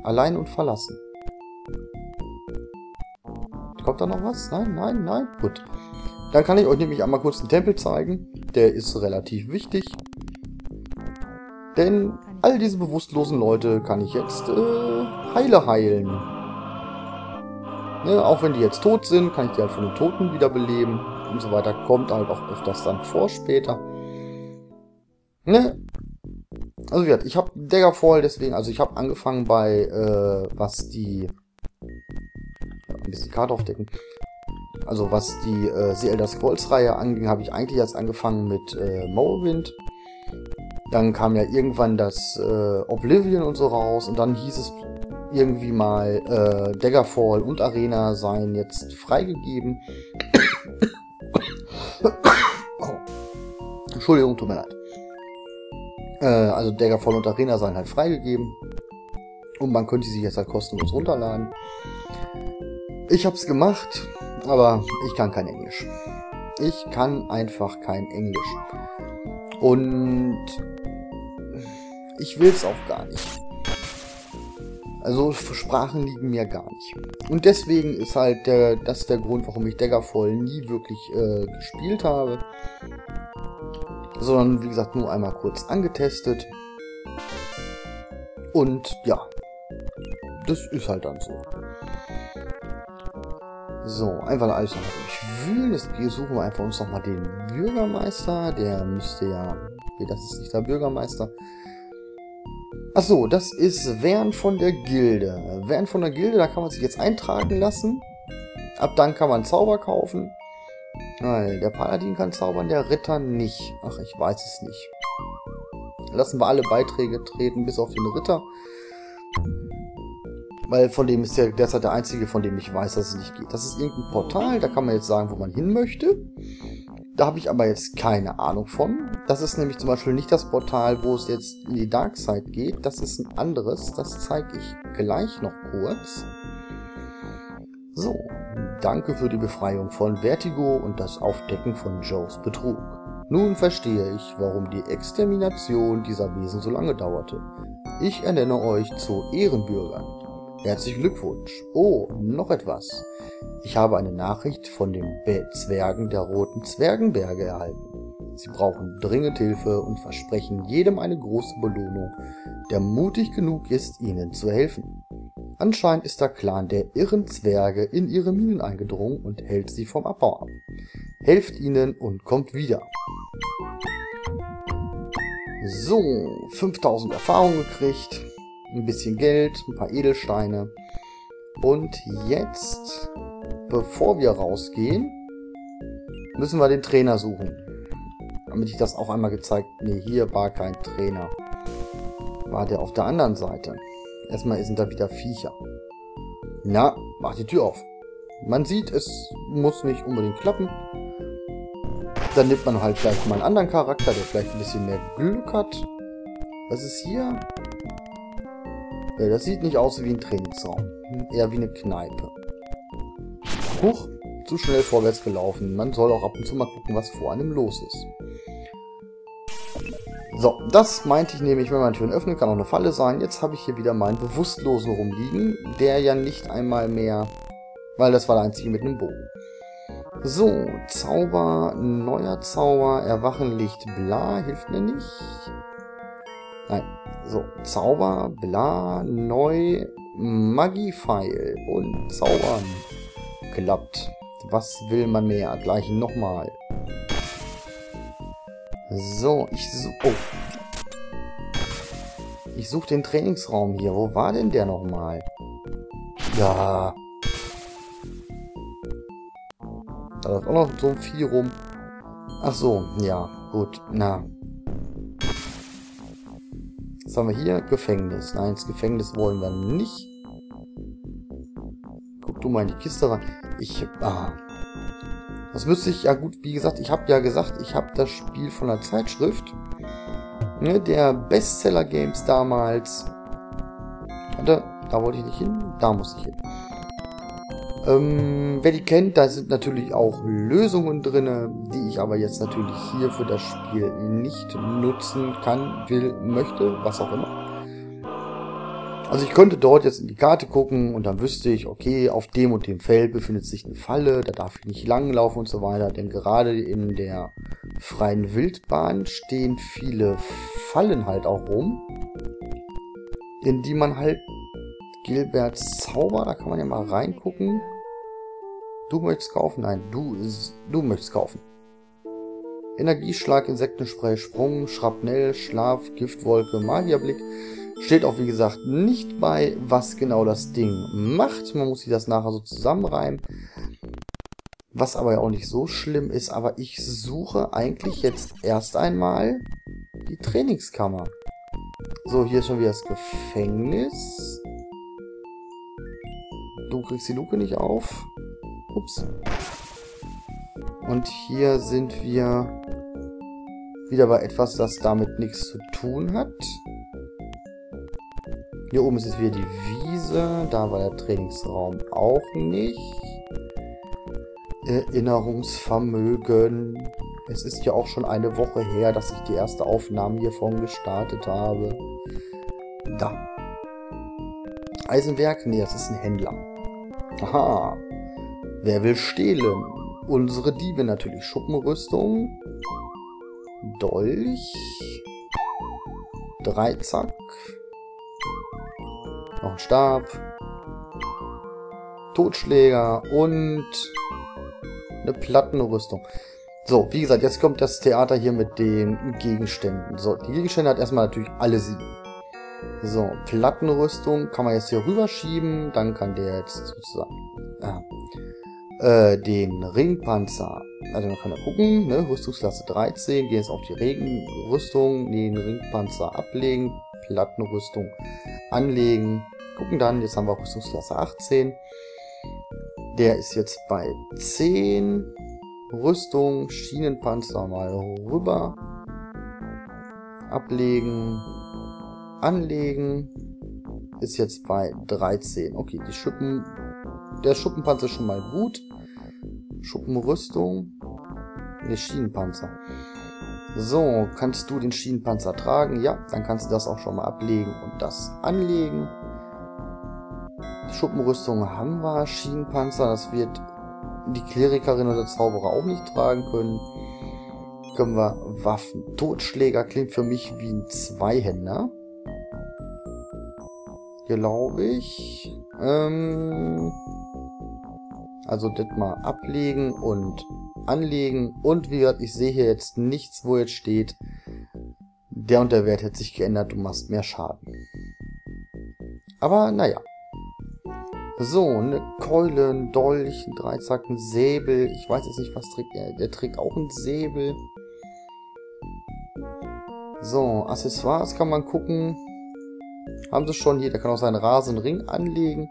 Allein und verlassen. Kommt da noch was? Nein, nein, nein. Gut. Dann kann ich euch nämlich einmal kurz den Tempel zeigen. Der ist relativ wichtig. Denn all diese bewusstlosen Leute kann ich jetzt heilen. Ne, auch wenn die jetzt tot sind, kann ich die halt von den Toten wiederbeleben. Und so weiter. Kommt halt auch öfters dann vor später. Ne? Also wie gesagt, ich habe Daggerfall deswegen, also ich habe angefangen bei, ein bisschen Karte aufdecken. Also was die Elder Scrolls Reihe anging, habe ich eigentlich erst angefangen mit Morrowind. Dann kam ja irgendwann das Oblivion und so raus und dann hieß es irgendwie mal Daggerfall und Arena seien jetzt freigegeben. Oh. Entschuldigung, tut mir leid. Also Daggerfall und Arena seien halt freigegeben. Und man könnte sie jetzt halt kostenlos runterladen. Ich hab's gemacht, aber ich kann kein Englisch. Ich kann einfach kein Englisch. Und ich will's auch gar nicht. Also Sprachen liegen mir gar nicht. Und deswegen ist halt das der Grund, warum ich Daggerfall nie wirklich gespielt habe. Sondern, wie gesagt, nur einmal kurz angetestet. Und ja, das ist halt dann so. So, einfach alles nochmal durchwühlen. Jetzt suchen wir einfach uns nochmal den Bürgermeister. Der müsste ja... Nee, das ist nicht der Bürgermeister. Achso, das ist Wern von der Gilde. Wern von der Gilde, da kann man sich jetzt eintragen lassen. Ab dann kann man Zauber kaufen. Nein, der Paladin kann zaubern, der Ritter nicht. Ach, ich weiß es nicht. Lassen wir alle Beiträge treten, bis auf den Ritter. Weil von dem ist ja derzeit der einzige, von dem ich weiß, dass es nicht geht. Das ist irgendein Portal, da kann man jetzt sagen, wo man hin möchte. Da habe ich aber jetzt keine Ahnung von. Das ist nämlich zum Beispiel nicht das Portal, wo es jetzt in die Darkside geht. Das ist ein anderes, das zeige ich gleich noch kurz. So. Danke für die Befreiung von Vertigo und das Aufdecken von Joes Betrug. Nun verstehe ich, warum die Extermination dieser Wesen so lange dauerte. Ich ernenne euch zu Ehrenbürgern. Herzlichen Glückwunsch. Oh, noch etwas. Ich habe eine Nachricht von den Zwergen der Roten Zwergenberge erhalten. Sie brauchen dringend Hilfe und versprechen jedem eine große Belohnung, der mutig genug ist, ihnen zu helfen. Anscheinend ist der Clan der irren Zwerge in ihre Minen eingedrungen und hält sie vom Abbau ab. Helft ihnen und kommt wieder. So, 5000 Erfahrung gekriegt, ein bisschen Geld, ein paar Edelsteine. Und jetzt, bevor wir rausgehen, müssen wir den Trainer suchen. Damit ich das auch einmal gezeigt habe. Ne, hier war kein Trainer. War der auf der anderen Seite. Erstmal sind da wieder Viecher. Na, mach die Tür auf. Man sieht, es muss nicht unbedingt klappen. Dann nimmt man halt gleich mal einen anderen Charakter, der vielleicht ein bisschen mehr Glück hat. Was ist hier? Ja, das sieht nicht aus wie ein Trainingsraum. Eher wie eine Kneipe. Huch, zu schnell vorwärts gelaufen. Man soll auch ab und zu mal gucken, was vor einem los ist. So, das meinte ich nämlich, wenn man Türen öffnet, kann auch eine Falle sein. Jetzt habe ich hier wieder meinen Bewusstlosen rumliegen, der ja nicht einmal mehr, weil das war der einzige mit einem Bogen. So, Zauber, neuer Zauber, Erwachenlicht, bla, hilft mir nicht. Nein. So, Zauber, bla, neu, Magifile und Zaubern. Klappt. Was will man mehr? Gleich nochmal. So, ich suche den Trainingsraum hier. Wo war denn der nochmal? Ja. Da läuft auch noch so ein Vieh rum. Ach so, ja, gut, na. Was haben wir hier? Gefängnis. Nein, das Gefängnis wollen wir nicht. Guck du mal in die Kiste rein. Das müsste ich, ja gut, wie gesagt, ich habe ja gesagt, ich habe das Spiel von der Zeitschrift, ne, der Bestseller Games damals. Warte, da wollte ich nicht hin, da muss ich hin. Wer die kennt, da sind natürlich auch Lösungen drin, die ich aber jetzt natürlich hier für das Spiel nicht nutzen kann, will, möchte, was auch immer. Also ich könnte dort jetzt in die Karte gucken und dann wüsste ich, okay, auf dem und dem Feld befindet sich eine Falle, da darf ich nicht langlaufen und so weiter, denn gerade in der freien Wildbahn stehen viele Fallen halt auch rum, in die man halt Gilberts Zauber, da kann man ja mal reingucken. Du möchtest kaufen? Nein, du möchtest kaufen. Energieschlag, Insektenspray, Sprung, Schrapnell, Schlaf, Giftwolke, Magierblick. Steht auch, wie gesagt, nicht bei, was genau das Ding macht. Man muss sich das nachher so zusammenreimen. Was aber ja auch nicht so schlimm ist. Aber ich suche eigentlich jetzt erst einmal die Trainingskammer. So, hier ist schon wieder das Gefängnis. Du kriegst die Luke nicht auf. Ups. Und hier sind wir wieder bei etwas, das damit nichts zu tun hat. Hier oben ist jetzt wieder die Wiese. Da war der Trainingsraum auch nicht. Erinnerungsvermögen. Es ist ja auch schon eine Woche her, dass ich die erste Aufnahme hiervon gestartet habe. Da. Eisenwerk? Nee, das ist ein Händler. Aha. Wer will stehlen? Unsere Diebe natürlich. Schuppenrüstung. Dolch. Dreizack. Noch ein Stab, Totschläger und eine Plattenrüstung. So, wie gesagt, jetzt kommt das Theater hier mit den Gegenständen. So, die Gegenstände hat erstmal natürlich alle 7. So, Plattenrüstung kann man jetzt hier rüberschieben. Dann kann der jetzt sozusagen den Ringpanzer. Also man kann da gucken, ne? Rüstungsklasse 13. Gehen jetzt auf die Regenrüstung, den Ringpanzer ablegen. Plattenrüstung anlegen. Gucken dann, jetzt haben wir Rüstungsklasse 18. Der ist jetzt bei 10. Rüstung, Schienenpanzer mal rüber. Ablegen. Anlegen. Ist jetzt bei 13. Okay, die Schuppen. Der Schuppenpanzer ist schon mal gut. Schuppenrüstung. Der Schienenpanzer. So, kannst du den Schienenpanzer tragen? Ja, dann kannst du das auch schon mal ablegen und das anlegen. Schuppenrüstung haben wir, Schienenpanzer, das wird die Klerikerin oder Zauberer auch nicht tragen können. Können wir Waffen. Totschläger klingt für mich wie ein Zweihänder. Glaube ich. Also das mal ablegen und anlegen. Und wie gesagt, ich sehe hier jetzt nichts, wo jetzt steht, der und der Wert hat sich geändert, du machst mehr Schaden. Aber naja. So, eine Keule, ein Dolch, ein Dreizack, ein Säbel. Ich weiß jetzt nicht, was trägt er. Der trägt auch ein Säbel. So, Accessoires kann man gucken. Haben sie schon hier. Der kann auch seinen Rasenring anlegen.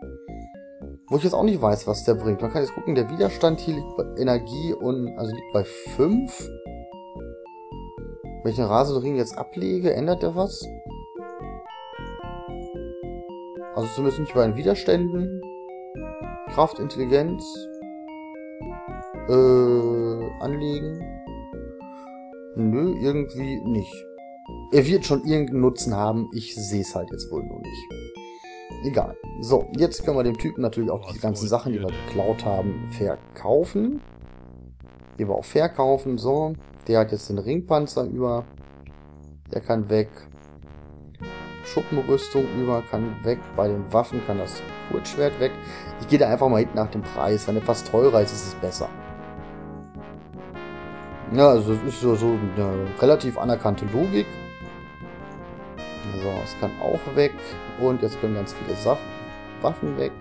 Wo ich jetzt auch nicht weiß, was der bringt. Man kann jetzt gucken, der Widerstand hier liegt bei Energie und also liegt bei 5. Wenn ich den Rasenring jetzt ablege, ändert der was? Also zumindest nicht bei den Widerständen. Kraft, Intelligenz. Anlegen. Nö, irgendwie nicht. Er wird schon irgendeinen Nutzen haben. Ich sehe es halt jetzt wohl nur nicht. Egal. So, jetzt können wir dem Typen natürlich auch die ganzen Sachen, die wir geklaut haben, verkaufen. Die wir auch verkaufen. So, der hat jetzt den Ringpanzer über. Der kann weg. Schuppenrüstung über kann weg. Bei den Waffen kann das Kurzschwert weg. Ich gehe da einfach mal hinten nach dem Preis. Wenn etwas teurer ist, ist es besser. Ja, also das ist so eine relativ anerkannte Logik. So, es kann auch weg. Und jetzt können ganz viele Waffen weg.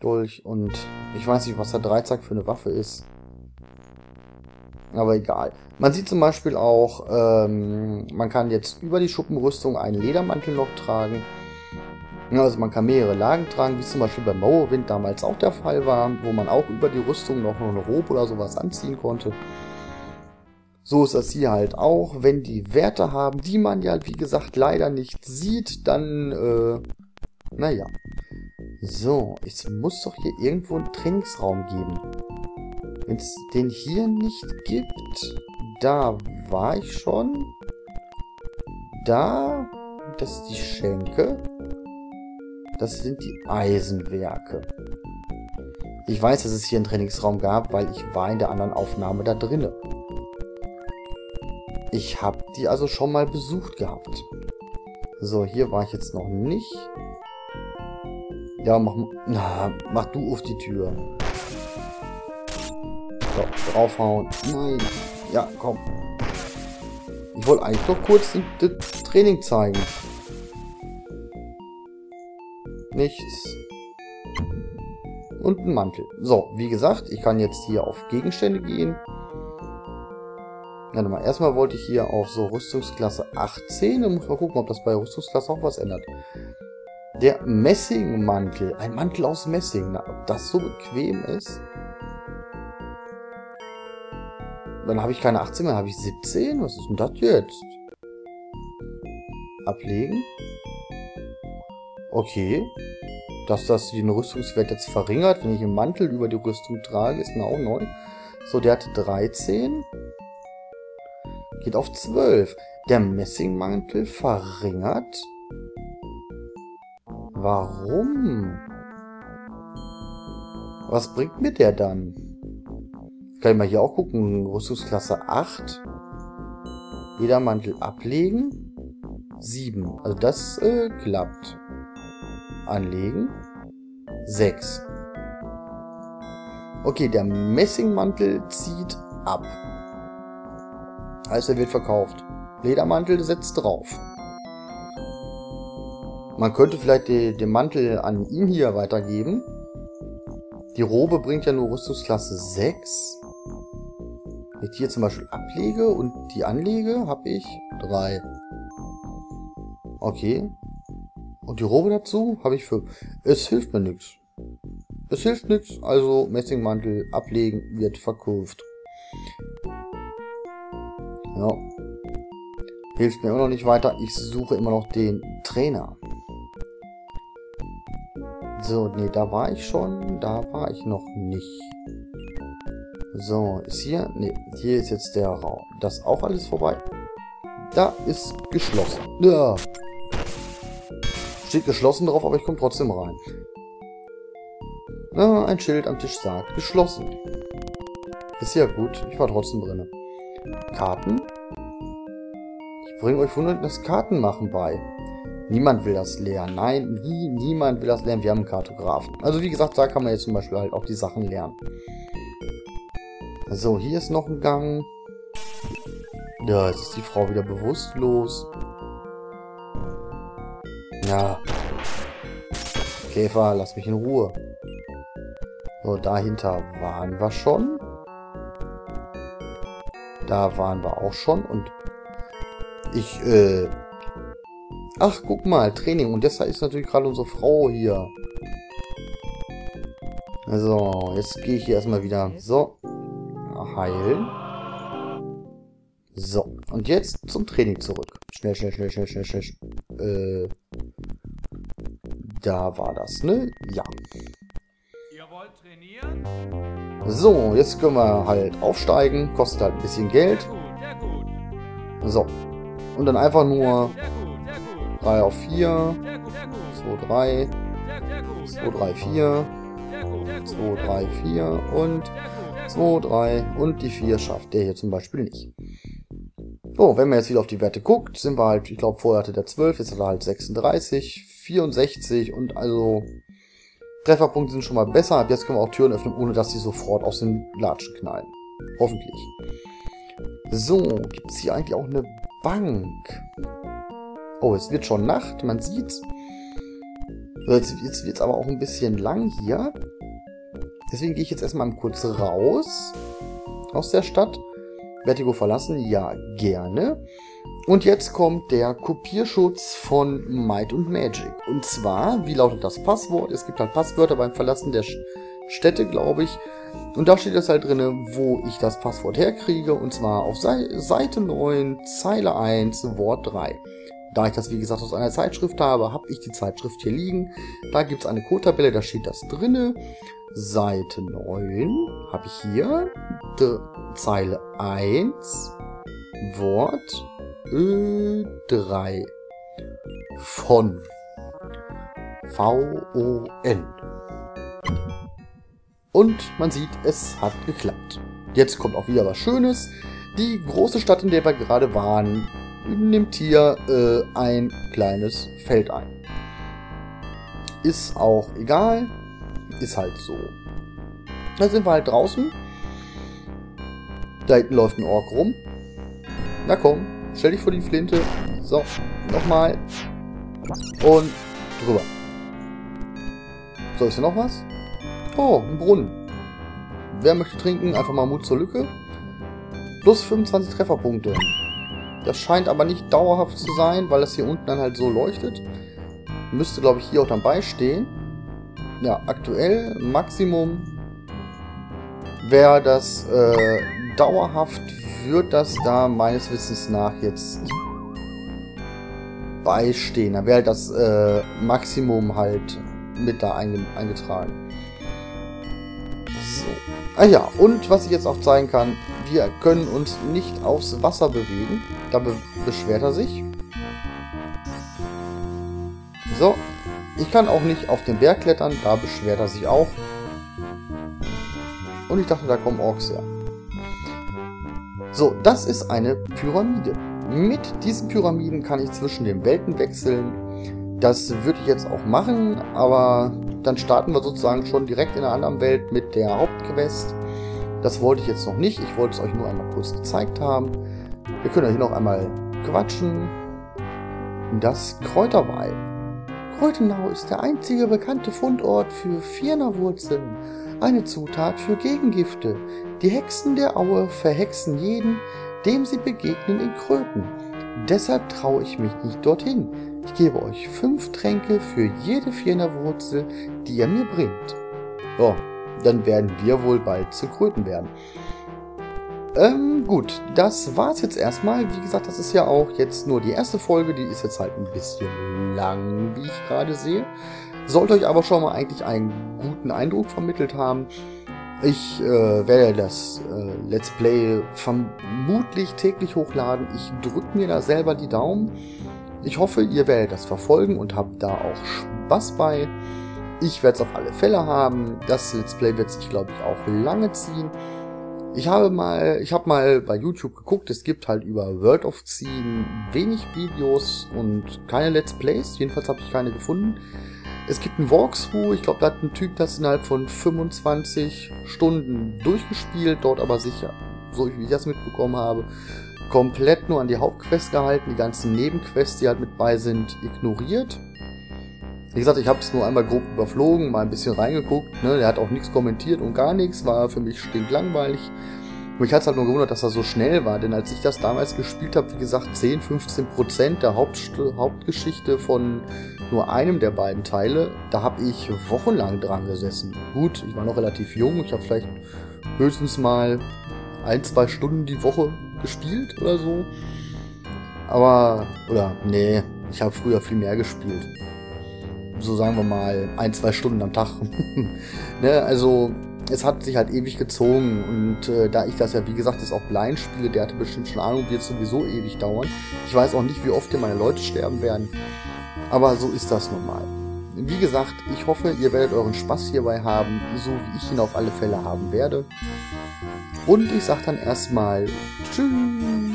Dolch und... Ich weiß nicht, was der Dreizack für eine Waffe ist. Aber egal. Man sieht zum Beispiel auch, man kann jetzt über die Schuppenrüstung einen Ledermantel noch tragen. Also man kann mehrere Lagen tragen, wie es zum Beispiel bei Morrowind damals auch der Fall war, wo man auch über die Rüstung noch eine Robe oder sowas anziehen konnte. So ist das hier halt auch. Wenn die Werte haben, die man ja wie gesagt leider nicht sieht, dann, naja. So, es muss doch hier irgendwo einen Trainingsraum geben. Wenn es den hier nicht gibt, da war ich schon. Da, das ist die Schenke. Das sind die Eisenwerke. Ich weiß, dass es hier einen Trainingsraum gab, weil ich war in der anderen Aufnahme da drinne. Ich habe die also schon mal besucht gehabt. So, hier war ich jetzt noch nicht. Ja, mach du auf die Tür. So, draufhauen. Nein. Ja, komm. Ich wollte eigentlich doch kurz das Training zeigen. Nichts. Und ein Mantel. So, wie gesagt, ich kann jetzt hier auf Gegenstände gehen. Warte mal, erstmal wollte ich hier auf so Rüstungsklasse 18. Da muss man gucken, ob das bei Rüstungsklasse auch was ändert. Der Messingmantel. Ein Mantel aus Messing. Na, ob das so bequem ist? Dann habe ich keine 18 mehr, habe ich 17? Was ist denn das jetzt? Ablegen. Okay. Dass das den Rüstungswert jetzt verringert, wenn ich einen Mantel über die Rüstung trage, ist mir auch neu. So, der hatte 13. Geht auf 12. Der Messingmantel verringert. Warum? Was bringt mir der dann? Kann ich mal hier auch gucken. Rüstungsklasse 8. Jeder Mantel ablegen. 7. Also das klappt. Anlegen. 6. Okay, der Messingmantel zieht ab. Heißt, er wird verkauft. Ledermantel setzt drauf. Man könnte vielleicht den Mantel an ihn hier weitergeben. Die Robe bringt ja nur Rüstungsklasse 6. Wenn ich hier zum Beispiel ablege und die anlege, habe ich 3. Okay. Und die Robe dazu habe ich 5. Es hilft mir nichts. Es hilft nichts, also Messingmantel ablegen wird verkauft. Ja. Hilft mir immer noch nicht weiter. Ich suche immer noch den Trainer. So, nee, da war ich schon. Da war ich noch nicht. So, ist hier... Nee, hier ist jetzt der Raum. Das ist auch alles vorbei. Da ist geschlossen. Ja. Steht geschlossen drauf, aber ich komme trotzdem rein. Ah, ein Schild am Tisch sagt geschlossen. Ist ja gut. Ich war trotzdem drin. Karten. Ich bringe euch wunderbar das Kartenmachen bei. Niemand will das lernen. Nein, niemand will das lernen. Wir haben einen Kartografen. Also wie gesagt, da kann man jetzt zum Beispiel halt auch die Sachen lernen. So, hier ist noch ein Gang. Ja, jetzt ist die Frau wieder bewusstlos. Ja. Käfer, lass mich in Ruhe. So, dahinter waren wir schon. Da waren wir auch schon. Und ich, ach, guck mal, Training. Und deshalb ist natürlich gerade unsere Frau hier. So, jetzt gehe ich hier erstmal wieder. So. Heilen. So. Und jetzt zum Training zurück. Schnell, schnell, schnell, schnell, schnell, schnell. Da war das, ne? Ja. Ihr wollt trainieren? So, jetzt können wir halt aufsteigen. Kostet halt ein bisschen Geld. Sehr gut, sehr gut. So. Und dann einfach nur... 3 auf 4, 2, 3, 2, 3, 4, 2, 3, 4 und 2, 3 und die 4 schafft der hier zum Beispiel nicht. So, wenn man jetzt wieder auf die Werte guckt, sind wir halt, ich glaube, vorher hatte der 12, jetzt hat er halt 36, 64 und also Trefferpunkte sind schon mal besser. Ab jetzt können wir auch Türen öffnen, ohne dass die sofort aus den Latschen knallen. Hoffentlich. So, gibt es hier eigentlich auch eine Bank? Oh, es wird schon Nacht, man sieht's. Jetzt wird's aber auch ein bisschen lang hier. Deswegen gehe ich jetzt erstmal kurz raus aus der Stadt. Vertigo verlassen, ja, gerne. Und jetzt kommt der Kopierschutz von Might und Magic. Und zwar, wie lautet das Passwort? Es gibt halt Passwörter beim Verlassen der Städte, glaube ich. Und da steht das halt drin, wo ich das Passwort herkriege. Und zwar auf Seite 9, Zeile 1, Wort 3. Da ich das, wie gesagt, aus einer Zeitschrift habe, habe ich die Zeitschrift hier liegen. Da gibt es eine Code-Tabelle, da steht das drinne. Seite 9 habe ich hier. Zeile 1. Wort 3. Von. V-O-N. Und man sieht, es hat geklappt. Jetzt kommt auch wieder was Schönes. Die große Stadt, in der wir gerade waren, nimmt hier ein kleines Feld ein. Ist auch egal. Ist halt so. Da sind wir halt draußen. Da hinten läuft ein Ork rum. Na komm, stell dich vor die Flinte. So, nochmal. Und drüber. So, ist hier noch was? Oh, ein Brunnen. Wer möchte trinken? Einfach mal Mut zur Lücke. Plus 25 Trefferpunkte. Das scheint aber nicht dauerhaft zu sein, weil das hier unten dann halt so leuchtet. Müsste, glaube ich, hier auch dann beistehen. Ja, aktuell, Maximum. Wäre das dauerhaft, wird das da meines Wissens nach jetzt beistehen. Da wäre das Maximum halt mit da eingetragen. So. Ah ja, und was ich jetzt auch zeigen kann, wir können uns nicht aufs Wasser bewegen. Da beschwert er sich. So. Ich kann auch nicht auf den Berg klettern, da beschwert er sich auch. Und ich dachte, da kommen Orks her. So, das ist eine Pyramide. Mit diesen Pyramiden kann ich zwischen den Welten wechseln. Das würde ich jetzt auch machen, aber dann starten wir sozusagen schon direkt in einer anderen Welt mit der Hauptquest. Das wollte ich jetzt noch nicht, ich wollte es euch nur einmal kurz gezeigt haben. Wir können hier noch einmal quatschen. Das Kräuterwald. Krötenau ist der einzige bekannte Fundort für Firnerwurzeln, eine Zutat für Gegengifte. Die Hexen der Aue verhexen jeden, dem sie begegnen in Kröten. Deshalb traue ich mich nicht dorthin. Ich gebe euch 5 Tränke für jede Firnerwurzel, die ihr mir bringt. Oh, dann werden wir wohl bald zu Kröten werden. Gut, das war's jetzt erstmal. Wie gesagt, das ist ja auch jetzt nur die erste Folge. Die ist jetzt halt ein bisschen lang, wie ich gerade sehe. Sollte euch aber schon mal eigentlich einen guten Eindruck vermittelt haben. Ich werde das Let's Play vermutlich täglich hochladen. Ich drücke mir da selber die Daumen. Ich hoffe, ihr werdet das verfolgen und habt da auch Spaß bei. Ich werde es auf alle Fälle haben. Das Let's Play wird sich, glaube ich, auch lange ziehen. Ich habe mal bei YouTube geguckt, es gibt halt über World of Xeen wenig Videos und keine Let's Plays, jedenfalls habe ich keine gefunden. Es gibt einen Walkthrough, ich glaube, da hat ein Typ das innerhalb von 25 Stunden durchgespielt, dort aber sicher, so wie ich das mitbekommen habe, komplett nur an die Hauptquest gehalten, die ganzen Nebenquests, die halt mit bei sind, ignoriert. Wie gesagt, ich habe es nur einmal grob überflogen, mal ein bisschen reingeguckt, ne? Der hat auch nichts kommentiert und gar nichts, war für mich stinklangweilig. Mich hat es halt nur gewundert, dass er so schnell war, denn als ich das damals gespielt habe, wie gesagt, 10-15% der Hauptgeschichte von nur einem der beiden Teile, da habe ich wochenlang dran gesessen. Gut, ich war noch relativ jung, ich habe vielleicht höchstens mal 1-2 Stunden die Woche gespielt oder so. Aber, oder, nee, ich habe früher viel mehr gespielt. So sagen wir mal 1-2 Stunden am Tag. Ne, also es hat sich halt ewig gezogen und da ich das ja wie gesagt jetzt auch blind spiele, der hatte bestimmt schon Ahnung, wird sowieso ewig dauern. Ich weiß auch nicht, wie oft hier meine Leute sterben werden, aber so ist das nun mal. Wie gesagt, ich hoffe, ihr werdet euren Spaß hierbei haben, so wie ich ihn auf alle Fälle haben werde. Und ich sag dann erstmal tschüss.